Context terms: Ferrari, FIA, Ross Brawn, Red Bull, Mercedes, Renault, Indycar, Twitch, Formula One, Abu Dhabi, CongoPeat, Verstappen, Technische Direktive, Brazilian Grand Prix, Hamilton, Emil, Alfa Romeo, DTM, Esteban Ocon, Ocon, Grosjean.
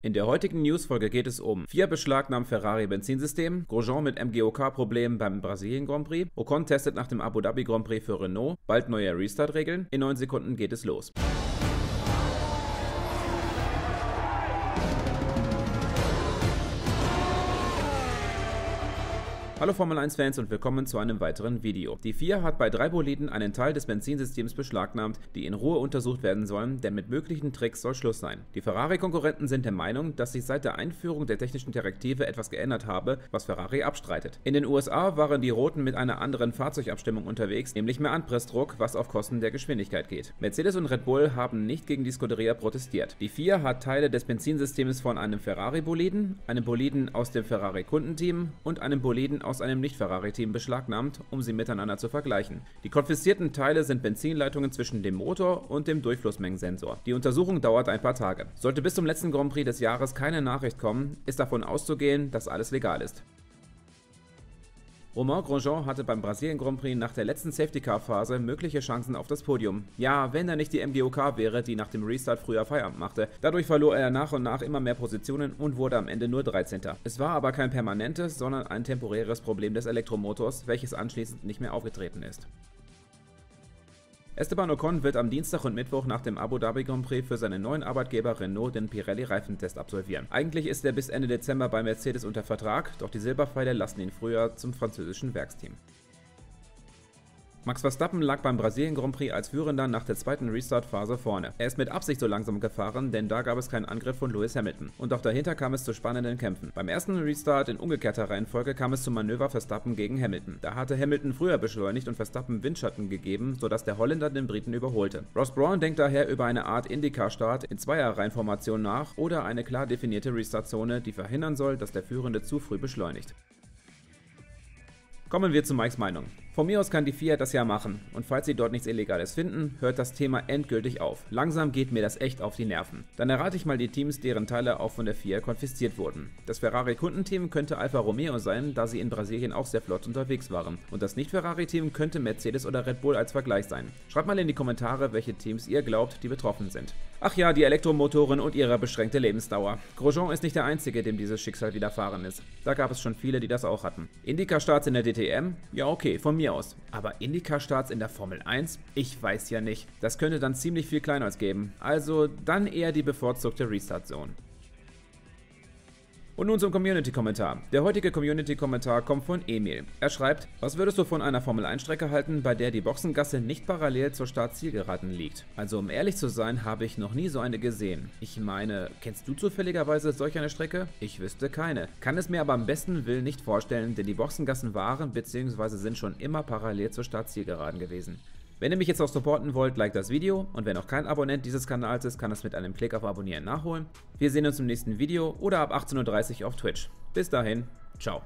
In der heutigen Newsfolge geht es um: FIA beschlagnahmt Ferrari-Benzinsystem, Grosjean mit MGOK-Problemen beim Brasilien-Grand Prix, Ocon testet nach dem Abu Dhabi-Grand Prix für Renault, bald neue Restart-Regeln, in 9 Sekunden geht es los. Hallo Formel 1 Fans und willkommen zu einem weiteren Video. Die FIA hat bei 3 Boliden einen Teil des Benzinsystems beschlagnahmt, die in Ruhe untersucht werden sollen, denn mit möglichen Tricks soll Schluss sein. Die Ferrari-Konkurrenten sind der Meinung, dass sich seit der Einführung der technischen Direktive etwas geändert habe, was Ferrari abstreitet. In den USA waren die Roten mit einer anderen Fahrzeugabstimmung unterwegs, nämlich mehr Anpressdruck, was auf Kosten der Geschwindigkeit geht. Mercedes und Red Bull haben nicht gegen die Scuderia protestiert. Die FIA hat Teile des Benzinsystems von einem Ferrari-Boliden, einem Boliden aus dem Ferrari-Kundenteam und einem Boliden aus einem Nicht-Ferrari-Team beschlagnahmt, um sie miteinander zu vergleichen. Die konfiszierten Teile sind Benzinleitungen zwischen dem Motor und dem Durchflussmengensensor. Die Untersuchung dauert ein paar Tage. Sollte bis zum letzten Grand Prix des Jahres keine Nachricht kommen, ist davon auszugehen, dass alles legal ist. Romain Grosjean hatte beim Brasilien-Grand Prix nach der letzten Safety-Car-Phase mögliche Chancen auf das Podium. Ja, wenn da nicht die MGOK wäre, die nach dem Restart früher Feierabend machte. Dadurch verlor er nach und nach immer mehr Positionen und wurde am Ende nur 13. Es war aber kein permanentes, sondern ein temporäres Problem des Elektromotors, welches anschließend nicht mehr aufgetreten ist. Esteban Ocon wird am Dienstag und Mittwoch nach dem Abu Dhabi Grand Prix für seinen neuen Arbeitgeber Renault den Pirelli-Reifentest absolvieren. Eigentlich ist er bis Ende Dezember bei Mercedes unter Vertrag, doch die Silberpfeile lassen ihn früher zum französischen Werksteam. Max Verstappen lag beim Brasilien-Grand Prix als Führender nach der zweiten Restart-Phase vorne. Er ist mit Absicht so langsam gefahren, denn da gab es keinen Angriff von Lewis Hamilton. Und auch dahinter kam es zu spannenden Kämpfen. Beim ersten Restart in umgekehrter Reihenfolge kam es zum Manöver Verstappen gegen Hamilton. Da hatte Hamilton früher beschleunigt und Verstappen Windschatten gegeben, sodass der Holländer den Briten überholte. Ross Brawn denkt daher über eine Art Indycar-Start in Zweier-Reihenformation nach oder eine klar definierte Restart-Zone, die verhindern soll, dass der Führende zu früh beschleunigt. Kommen wir zu Mikes Meinung. Von mir aus kann die FIA das ja machen und falls sie dort nichts Illegales finden, hört das Thema endgültig auf. Langsam geht mir das echt auf die Nerven. Dann errate ich mal die Teams, deren Teile auch von der FIA konfisziert wurden. Das Ferrari-Kundenteam könnte Alfa Romeo sein, da sie in Brasilien auch sehr flott unterwegs waren. Und das Nicht-Ferrari-Team könnte Mercedes oder Red Bull als Vergleich sein. Schreibt mal in die Kommentare, welche Teams ihr glaubt, die betroffen sind. Ach ja, die Elektromotoren und ihre beschränkte Lebensdauer. Grosjean ist nicht der Einzige, dem dieses Schicksal widerfahren ist. Da gab es schon viele, die das auch hatten. Indycar-Starts in der DTM? Ja, okay, von mir aus. Aber Indycar-Starts in der Formel 1? Ich weiß ja nicht. Das könnte dann ziemlich viel Kleinholz geben. Also dann eher die bevorzugte Restart-Zone. Und nun zum Community-Kommentar. Der heutige Community-Kommentar kommt von Emil. Er schreibt: Was würdest du von einer Formel-1-Strecke halten, bei der die Boxengasse nicht parallel zur Start-Zielgeraden liegt? Also um ehrlich zu sein, habe ich noch nie so eine gesehen. Ich meine, kennst du zufälligerweise solch eine Strecke? Ich wüsste keine. Kann es mir aber am besten Willen nicht vorstellen, denn die Boxengassen waren bzw. sind schon immer parallel zur Start-Zielgeraden gewesen. Wenn ihr mich jetzt auch supporten wollt, liked das Video und wer noch kein Abonnent dieses Kanals ist, kann das mit einem Klick auf Abonnieren nachholen. Wir sehen uns im nächsten Video oder ab 18:30 Uhr auf Twitch. Bis dahin, ciao.